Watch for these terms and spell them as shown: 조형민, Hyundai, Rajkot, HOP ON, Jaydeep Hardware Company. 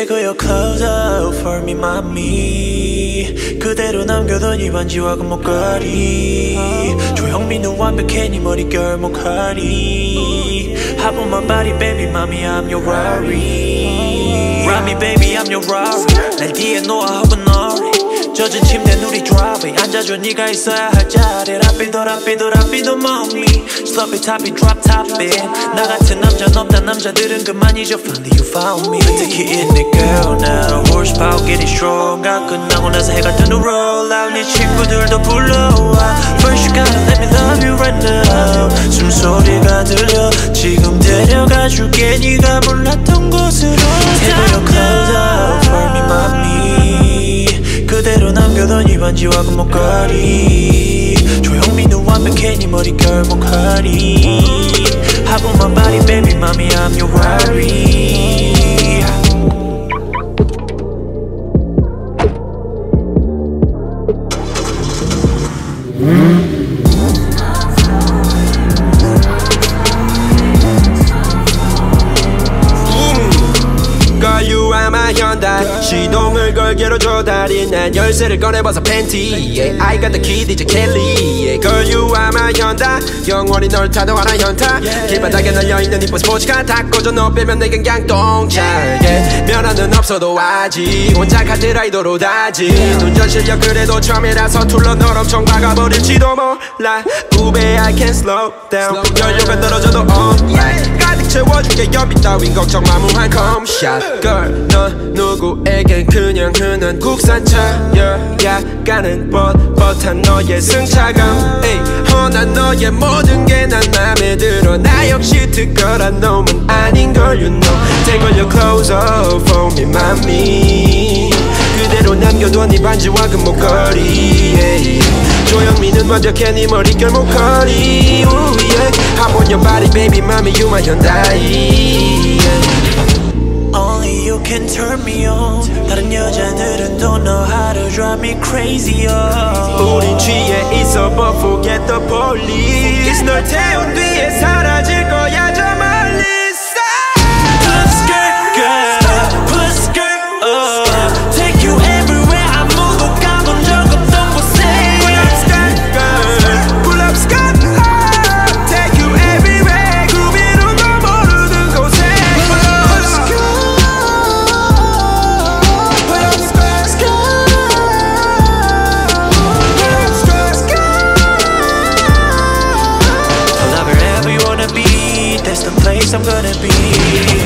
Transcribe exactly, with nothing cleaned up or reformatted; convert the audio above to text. Take your clothes out for me, mommy. 그대로 남겨둔 이 반지와 그 목걸이. 조형민은 완벽해 네 머릿결 목걸이. Hop on my body, baby, mommy, I'm your worry. Rob me, baby, I'm your Rari. 날 뒤에 놓아 혹은 너를 젖은 침대 우리 driving 앉아줘 네가 있어야 할 자리. 라피도 라피도 라피도 mommy sloppy toppy drop top it. 나 같은 남자는 없다 남자들은 그만 잊어. Finally you found me. 특히 in it girl now horsepower getting stronger. 끝나고 나서 해가 뜬 후 roll out 네 친구들도 불러와. First you gotta let me love you right now. 숨소리가 들려 지금 데려가줄게 네가 몰랐던 곳으로. Take your clothes out for me mommy. 그대로 남겨둔 이 반지와 그 목걸이. 조형민은 완벽해 네 머릿결 목걸이. Hop on my body baby mommy I'm your worry. 시동을 걸개로 조달이 난 열쇠를 꺼내봐서 팬티 yeah, I got the key 디제이 Kelly yeah, Girl you are my 현다. 영원히 널 타도하라 현타 yeah. 길바닥에 널려있는 이쁜 스포츠카 다 꽂아 너 빼면 내겐 양동차 yeah. 면허는 없어도 아직 혼자 카트라이더로 다지 yeah. 운전 실력 그래도 처음이라서 둘러 널 엄청 박아버릴지도 몰라. 우베 I can't slow down. slow 연료가 떨어져도 on yeah. 가득 채워줄게 연비 따윈 걱정 마 무한 컴샷. Girl 넌 누구에겐 그냥 흔한 국산차 yeah. 약간은 뻣뻣한 너의 승차감 에이. 허난 너의 모든 게 난 맘에 들어. 나 역시 특별한 놈은 아닌걸 you know. Take all your clothes off for me mommy. 그대로 남겨둔 네 반지와 그 목걸이 yeah. 조영민은 완벽해 네 머릿결 목걸이. Ooh, yeah. Hop on your body baby mommy you my Hyundai yeah. Only you can turn me on. 다른 여자들은 don't know how to drive me crazy oh. 우린 취해 있어 but forget the police. 널 태운 뒤에 사라질 거야 저 멀리서. Put skirt girl, put skirt up. Take you everywhere 아무도 가본 적 없던 곳에. Pull up skirt girl, pull up skirt up. Take you everywhere 그 위로 너 모르는 곳에. I'm gonna be